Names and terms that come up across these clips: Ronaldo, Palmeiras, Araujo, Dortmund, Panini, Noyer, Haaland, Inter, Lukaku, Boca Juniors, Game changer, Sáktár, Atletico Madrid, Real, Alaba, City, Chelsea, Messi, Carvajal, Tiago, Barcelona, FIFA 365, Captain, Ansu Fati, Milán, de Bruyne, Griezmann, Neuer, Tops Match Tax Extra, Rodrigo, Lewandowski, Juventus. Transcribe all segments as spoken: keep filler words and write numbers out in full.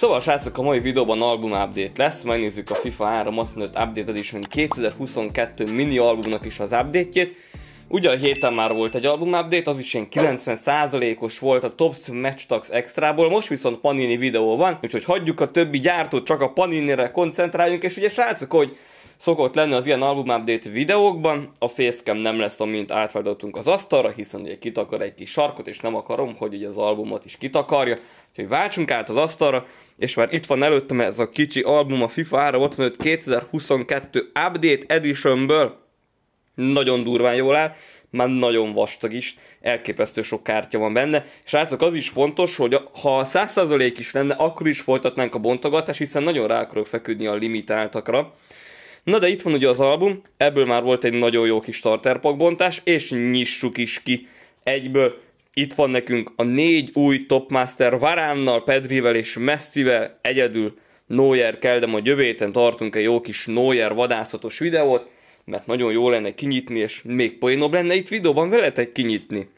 Szóval srácok, a mai videóban album update lesz, megnézzük a FIFA háromszázhatvanöt Update Edition kétezer-huszonkettő mini albumnak is az update-jét. Ugye a héten már volt egy album update, az is ilyen kilencven százalékos volt a Tops Match Tax Extrából, most viszont Panini videó van, úgyhogy hagyjuk a többi gyártót, csak a Paninire koncentráljunk, és ugye srácok, hogy szokott lenni az ilyen album update videókban, a facecam nem lesz, amint átfeladottunk az asztalra, hiszen ugye kitakar egy kis sarkot, és nem akarom, hogy ugye az albumot is kitakarja. Úgyhogy váltsunk át az asztalra, és már itt van előttem ez a kicsi album, a FIFA háromszázhatvanöt kétezer-huszonkettő Update Editionből. Nagyon durván jól áll, már nagyon vastag is, elképesztő sok kártya van benne. Srácok, az is fontos, hogy ha száz százalék is lenne, akkor is folytatnánk a bontogatást, hiszen nagyon rá akarok feküdni a limitáltakra. Na de itt van ugye az album, ebből már volt egy nagyon jó kis starterpakbontás, és nyissuk is ki egyből. Itt van nekünk a négy új Topmaster Varánnal, Pedrivel és Messivel, egyedül Noyer kell, de majd jövő héten tartunk egy jó kis Noyer vadászatos videót, mert nagyon jó lenne kinyitni, és még poénobb lenne itt videóban veletek kinyitni.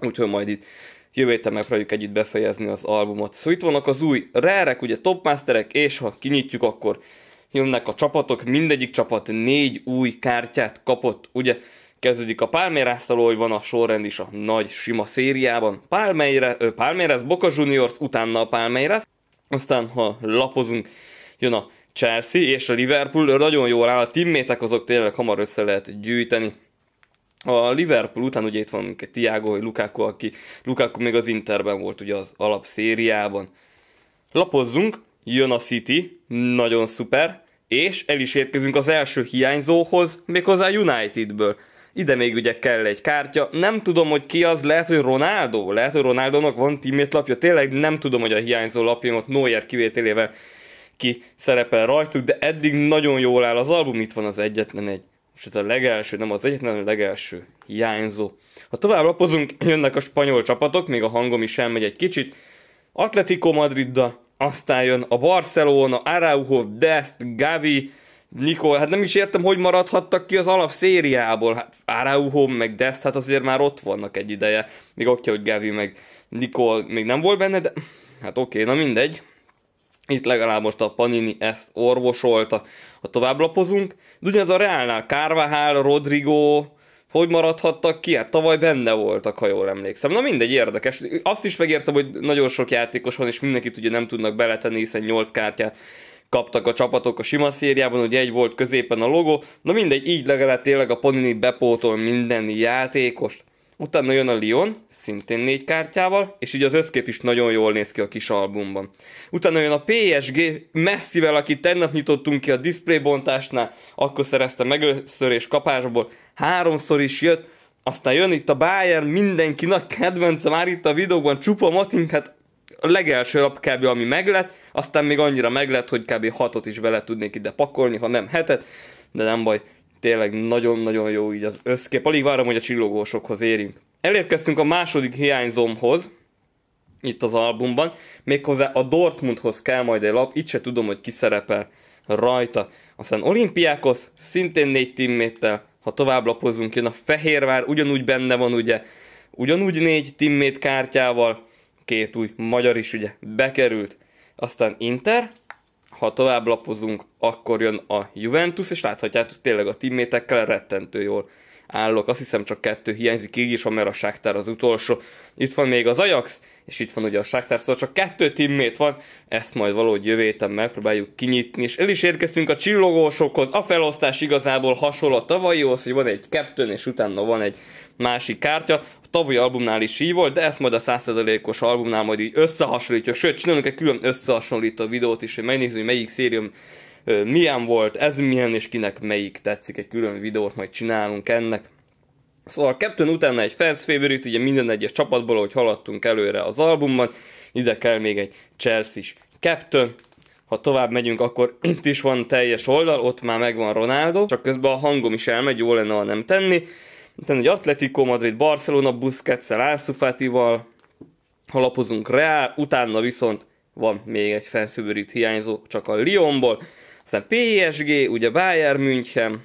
Úgyhogy majd itt jövő héten megpróbáljuk együtt befejezni az albumot. Szóval itt vannak az új rárek, ugye Topmasterek, és ha kinyitjuk, akkor jönnek a csapatok, mindegyik csapat négy új kártyát kapott, ugye kezdődik a Palmeirásztal, hogy van a sorrend is a nagy sima szériában. Palmeiras, Boca Juniors, utána a Palmeiras, aztán ha lapozunk, jön a Chelsea és a Liverpool, nagyon jól áll, a teammatek azok tényleg hamar össze lehet gyűjteni. A Liverpool után ugye itt van Tiago, vagy Lukaku, aki Lukaku még az Interben volt ugye az alapszériában. Lapozzunk, jön a City, nagyon szuper, és el is érkezünk az első hiányzóhoz, méghozzá Unitedből. Ide még ugye kell egy kártya, nem tudom, hogy ki az, lehet, hogy Ronaldo, lehet, hogy Ronaldónak van teammate lapja, tényleg nem tudom, hogy a hiányzó lapjaimat Neuer kivételével ki szerepel rajtuk, de eddig nagyon jól áll az album, itt van az egyetlen egy, most a legelső, nem az egyetlen, a legelső hiányzó. Ha tovább lapozunk, jönnek a spanyol csapatok, még a hangom is elmegy egy kicsit, Atletico Madriddal, aztán jön a Barcelona, Araujo, Dest, Gavi, Nikol, hát nem is értem, hogy maradhattak ki az alapszériából, hát Araujo meg Dest, hát azért már ott vannak egy ideje, még oké, hogy Gavi meg Nikol még nem volt benne, de hát oké, na mindegy. Itt legalább most a Panini ezt orvosolta, ha tovább lapozunk. De ugyanaz a Realnál, Carvajal, Rodrigo, hogy maradhattak ki? Hát tavaly benne voltak, ha jól emlékszem. Na mindegy, érdekes. Azt is megértem, hogy nagyon sok játékos van, és mindenkit ugye nem tudnak beletenni, hiszen nyolc kártyát kaptak a csapatok a sima szériában, ugye egy volt középen a logó. Na mindegy, így legalább tényleg a Panini bepótol minden játékost. Utána jön a Lyon, szintén négy kártyával, és így az összkép is nagyon jól néz ki a kis albumban. Utána jön a pé es gé Messivel, akit tegnap nyitottunk ki a diszplaybontásnál, akkor szerezte meg először és kapásból háromszor is jött, aztán jön itt a Bayern, mindenki nagy kedvence már itt a videókban, csupa Matink, hát a legelső lap kb. Ami meglett, aztán még annyira meglett, hogy kb. hatot is bele tudnék ide pakolni, ha nem hetet, de nem baj. Tényleg nagyon-nagyon jó így az összkép. Alig várom, hogy a csillogósokhoz érjünk. Elérkeztünk a második hiányzómhoz, itt az albumban, méghozzá a Dortmundhoz kell majd egy lap, itt se tudom, hogy ki szerepel rajta. Aztán olimpiákhoz, szintén négy teamméttel, ha tovább lapozunk, jön a Fehérvár, ugyanúgy benne van ugye, ugyanúgy négy teammate kártyával, két új magyar is ugye bekerült. Aztán Inter, ha tovább lapozunk, akkor jön a Juventus, és láthatjátok, tényleg a teammatekkel rettentő jól állok. Azt hiszem csak kettő hiányzik, így is van, mert a Sáktár az utolsó. Itt van még az Ajax, és itt van ugye a Sáktár, szóval csak kettő teammate van, ezt majd valahogy jövő héten megpróbáljuk kinyitni. És el is érkeztünk a csillogósokhoz, a felosztás igazából hasonló a tavalyihoz, hogy van egy Captain, és utána van egy másik kártya. A tavalyi albumnál is így volt, de ezt majd a száz százalékos albumnál majd így összehasonlítja, sőt, csinálunk egy külön összehasonlító videót is, hogy megnézzük, hogy melyik szérium milyen volt, ez milyen, és kinek melyik tetszik, egy külön videót majd csinálunk ennek. Szóval Captain utána egy fans favorite, ugye minden egyes csapatból, ahogy haladtunk előre az albumban, ide kell még egy Chelsea is Captain. Ha tovább megyünk, akkor itt is van teljes oldal, ott már megvan Ronaldo, csak közben a hangom is elmegy, jó lenne, ha nem tenni. Utána egy Atletico Madrid, Barcelona, Busquetszel, Ansu Fatival, ha lapozunk Real, utána viszont van még egy fans favorite hiányzó, csak a Lyonból. Aztán pé es gé, ugye Bayern München,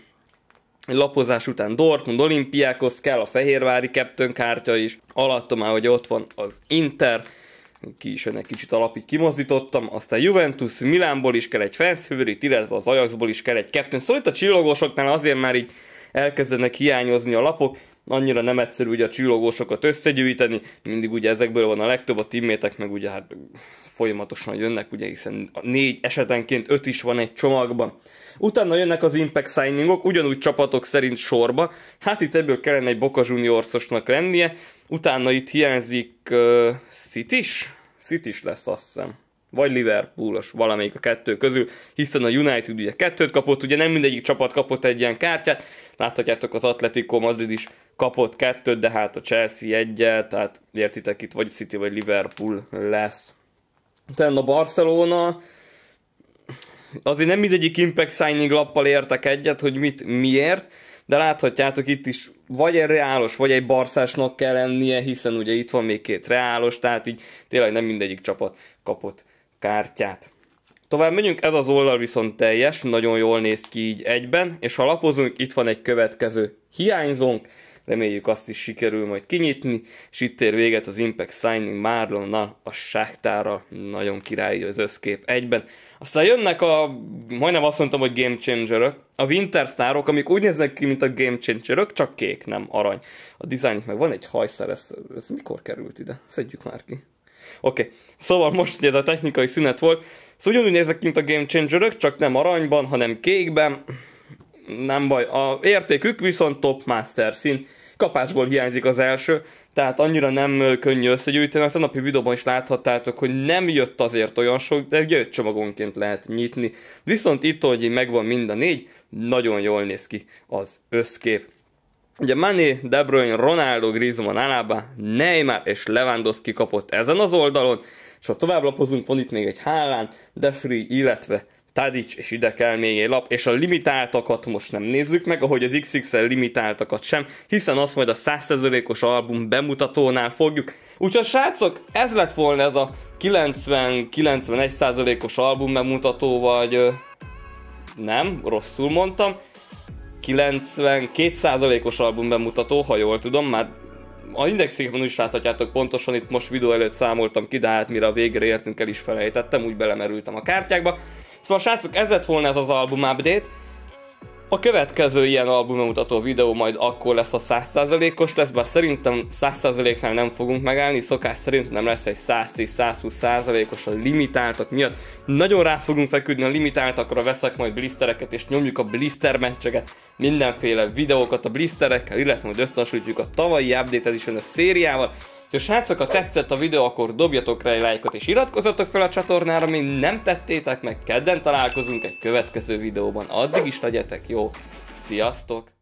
lapozás után Dortmund, olimpiákhoz kell a fehérvári Captain kártya is, alatta már, hogy ott van az Inter, ki is jön egy kicsit alapig kimozdítottam, aztán Juventus, Milánból is kell egy fanszövőrit, illetve az Ajaxból is kell egy Captain. Szóval itt a csillogósoknál azért már így elkezdenek hiányozni a lapok, annyira nem egyszerű ugye a csillogósokat összegyűjteni, mindig ugye ezekből van a legtöbb, a teammatek meg ugye hát folyamatosan jönnek, ugye hiszen négy esetenként öt is van egy csomagban. Utána jönnek az impact signingok, ugyanúgy csapatok szerint sorba, hát itt ebből kellene egy Boca Juniorsosnak lennie, utána itt hiányzik uh, City-s? City-s lesz azt hiszem. Vagy Liverpoolos, valamelyik a kettő közül, hiszen a United ugye kettőt kapott, ugye nem mindegyik csapat kapott egy ilyen kártyát, láthatjátok az Atletico Madrid is kapott kettőt, de hát a Chelsea egyet, tehát értitek itt vagy City vagy Liverpool lesz. Utána a Barcelona, azért nem mindegyik impact signing lappal értek egyet, hogy mit miért, de láthatjátok itt is vagy egy reálos, vagy egy barszásnak kell lennie, hiszen ugye itt van még két reálos, tehát így tényleg nem mindegyik csapat kapott kártyát. Tovább megyünk, ez az oldal viszont teljes, nagyon jól néz ki így egyben, és ha lapozunk, itt van egy következő hiányzónk, reméljük azt is sikerül majd kinyitni, és itt ér véget az Impact Signing Marlonnal, a Sáktárral, nagyon királyi az összkép egyben. Aztán jönnek a, majdnem azt mondtam, hogy Game Changerök, a Winter Starok, amik úgy néznek ki, mint a Game Changerök, csak kék, nem arany. A dizájnjuk meg van egy hajszál, ez, ez mikor került ide? Szedjük már ki. Oké, okay. Szóval most ugye ez a technikai szünet volt, szóval ugyanúgy néznek ki, mint a Game Changerök, csak nem aranyban, hanem kékben. Nem baj, a értékük viszont Topmaster szín. Kapásból hiányzik az első, tehát annyira nem könnyű összegyűjteni. A napi videóban is láthattátok, hogy nem jött azért olyan sok, de ugye öt csomagonként lehet nyitni. Viszont itt, hogy megvan mind a négy, nagyon jól néz ki az összkép. Ugye Mané, De Bruyne, Ronaldo, Griezmann, Alaba, Neymar és Lewandowski kapott ezen az oldalon, és ha tovább lapozunk, van itt még egy Haaland, De Free, illetve Tadic, és ide kell még egy lap, és a limitáltakat most nem nézzük meg, ahogy az iksz iksz el limitáltakat sem, hiszen azt majd a száz százalékos album bemutatónál fogjuk. Úgyhogy srácok, ez lett volna ez a kilencven-kilencvenegy százalékos album bemutató, vagy nem, rosszul mondtam, kilencvenkét százalékos album bemutató, ha jól tudom, már a indexikben is láthatjátok pontosan, itt most videó előtt számoltam ki, de hát mire a végre értünk, el is felejtettem, úgy belemerültem a kártyákba. Szóval srácok, ez lett volna ez az album update. A következő ilyen album bemutató videó majd akkor lesz, a száz százalékos lesz, bár szerintem száz százaléknál nem fogunk megállni, szokás szerint nem lesz egy száztíz-százhúsz százalékos a limitáltak miatt. Nagyon rá fogunk feküdni a limitáltakra, veszek majd blisztereket és nyomjuk a bliszter meccseket, mindenféle videókat a bliszterekkel, illetve majd összehasonlítjuk a tavalyi Update Edition szériával. Ha srácok, ha tetszett a videó, akkor dobjatok rá egy lájkot és iratkozzatok fel a csatornára, ami nem tettétek meg. Kedden találkozunk egy következő videóban, addig is legyetek jó, sziasztok!